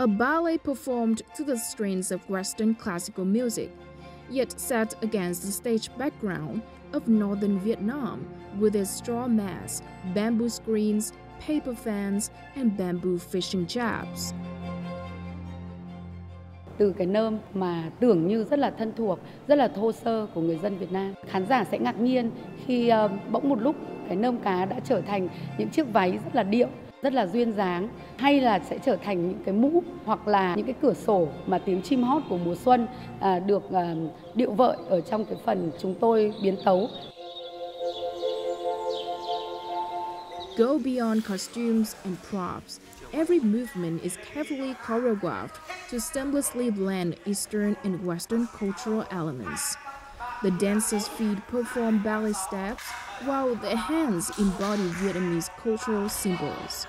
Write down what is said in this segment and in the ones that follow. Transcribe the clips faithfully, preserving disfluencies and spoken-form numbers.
a ballet performed to the strains of Western classical music, yet set against the stage background of northern Vietnam with its straw mats, bamboo screens, paper fans, and bamboo fishing jabs. Từ cái nơm mà tưởng như rất là thân thuộc, rất là thô sơ của người dân Việt Nam. Khán giả sẽ ngạc nhiên khi bỗng một lúc cái nơm cá đã trở thành những chiếc váy rất là điệu, rất là duyên dáng, hay là sẽ trở thành những cái mũ hoặc là những cái cửa sổ mà tiếng chim hót của mùa xuân được điệu vợi ở trong cái phần chúng tôi biến tấu. Go beyond costumes and props. Every movement is carefully choreographed to seamlessly blend Eastern and Western cultural elements. The dancers' feet perform ballet steps, while their hands embody Vietnamese cultural symbols.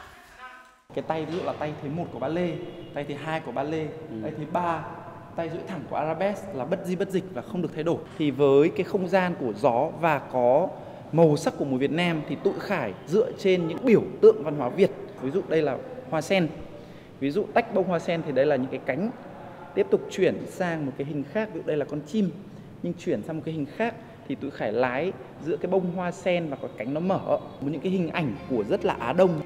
Cái tay ví dụ là tay thứ một của ballet, tay thứ hai của ballet, tay thứ ba, tay duỗi thẳng của arabesque là bất di bất dịch và không được thay đổi. Thì với cái không gian của gió và có màu sắc của mùa Việt Nam thì Tụi Khải dựa trên những biểu tượng văn hóa Việt. Ví dụ đây là hoa sen, ví dụ tách bông hoa sen thì đây là những cái cánh, tiếp tục chuyển sang một cái hình khác, ví dụ đây là con chim, nhưng chuyển sang một cái hình khác thì Tụi Khải lái giữa cái bông hoa sen và cái cánh nó mở, một những cái hình ảnh của rất là Á Đông.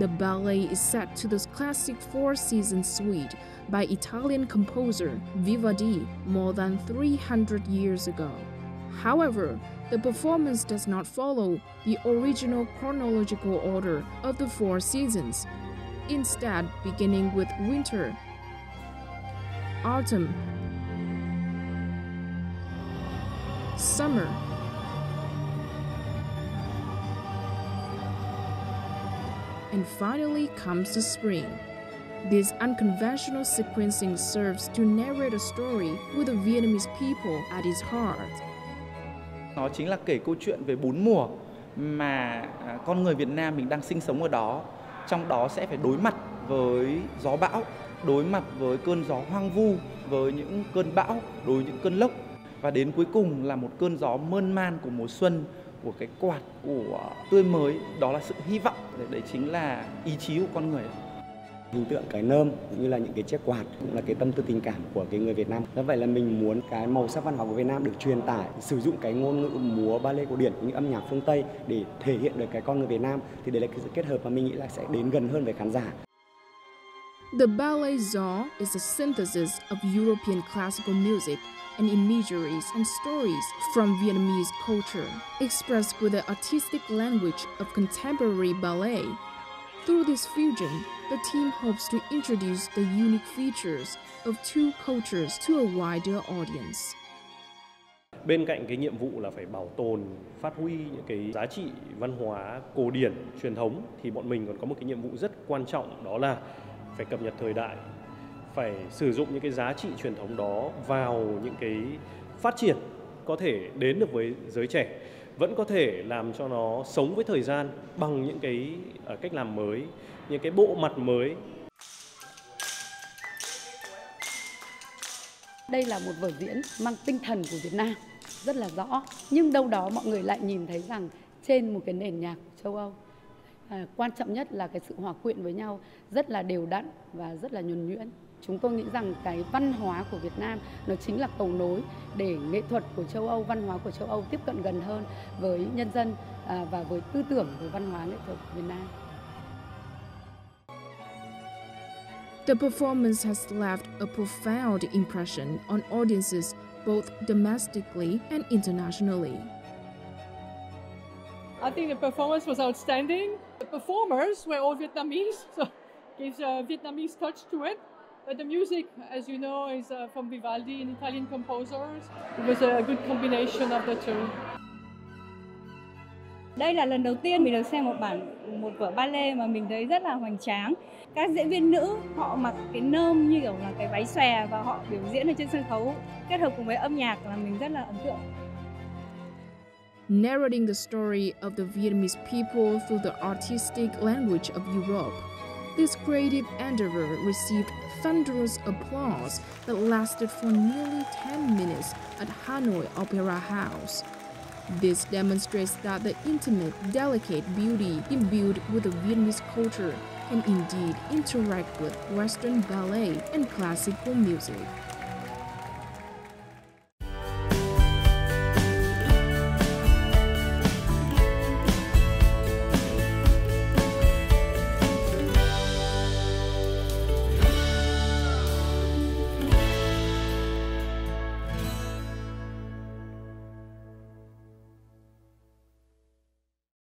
The ballet is set to the classic Four Seasons suite by Italian composer Vivaldi more than three hundred years ago. However, the performance does not follow the original chronological order of the Four Seasons, instead beginning with winter, autumn, summer, and finally comes the spring. This unconventional sequencing serves to narrate a story with the Vietnamese people at its heart. Nó chính là kể câu chuyện về bốn mùa mà con người Việt Nam mình đang sinh sống ở đó. Trong đó sẽ phải đối mặt với gió bão, đối mặt với cơn gió hoang vu, với những cơn bão, đối với những cơn lốc. Và đến cuối cùng là một cơn gió mơn man của mùa xuân, của cái quạt, của tươi mới, đó là sự hy vọng. Đấy chính là ý chí của con người. Hình tượng cái nơm như là những cái chiếc quạt cũng là cái tâm tư tình cảm của cái người Việt Nam. Do vậy là mình muốn cái màu sắc văn hóa của Việt Nam được truyền tải, sử dụng cái ngôn ngữ múa ballet cổ điển cũng như âm nhạc phương Tây để thể hiện được cái con người Việt Nam, thì đấy là cái sự kết hợp mà mình nghĩ là sẽ đến gần hơn với khán giả. The Ballet Zo is a synthesis of European classical music and imageries and stories from Vietnamese culture, expressed with the artistic language of contemporary ballet. Through this fusion, the team hopes to introduce the unique features of two cultures to a wider audience. Bên cạnh cái nhiệm vụ là phải bảo tồn, phát huy những cái giá trị văn hóa cổ điển, truyền thống, thì bọn mình còn có một cái nhiệm vụ rất quan trọng, đó là phải cập nhật thời đại, phải sử dụng những cái giá trị truyền thống đó vào những cái phát triển có thể đến được với giới trẻ, vẫn có thể làm cho nó sống với thời gian bằng những cái cách làm mới, những cái bộ mặt mới. Đây là một vở diễn mang tinh thần của Việt Nam rất là rõ, nhưng đâu đó mọi người lại nhìn thấy rằng trên một cái nền nhạc châu Âu, à, quan trọng nhất là cái sự hòa quyện với nhau rất là đều đặn và rất là nhuần nhuyễn. Chúng tôi nghĩ rằng cái văn hóa của Việt Nam nó chính là cầu nối để nghệ thuật của châu Âu, văn hóa của châu Âu tiếp cận gần hơn với nhân dân và với tư tưởng về văn hóa nghệ thuật của Việt Nam. The performance has left a profound impression on audiences both domestically and internationally. I think the performance was outstanding. The performers were all Vietnamese, so it gives a Vietnamese touch to it. But the music, as you know, is uh, from Vivaldi, an Italian composer. It was a good combination of the two. Đây là lần đầu tiên mình được xem một bản một vở ballet mà mình thấy rất là hoành tráng. Các diễn viên nữ họ mặc cái nơm như kiểu là cái váy xòe và họ biểu diễn ở trên sân khấu kết hợp cùng với âm nhạc là mình rất là ấn tượng. Narrating the story of the Vietnamese people through the artistic language of Europe, this creative endeavor received thunderous applause that lasted for nearly ten minutes at Hanoi Opera House. This demonstrates that the intimate, delicate beauty imbued with the Vietnamese culture can indeed interact with Western ballet and classical music.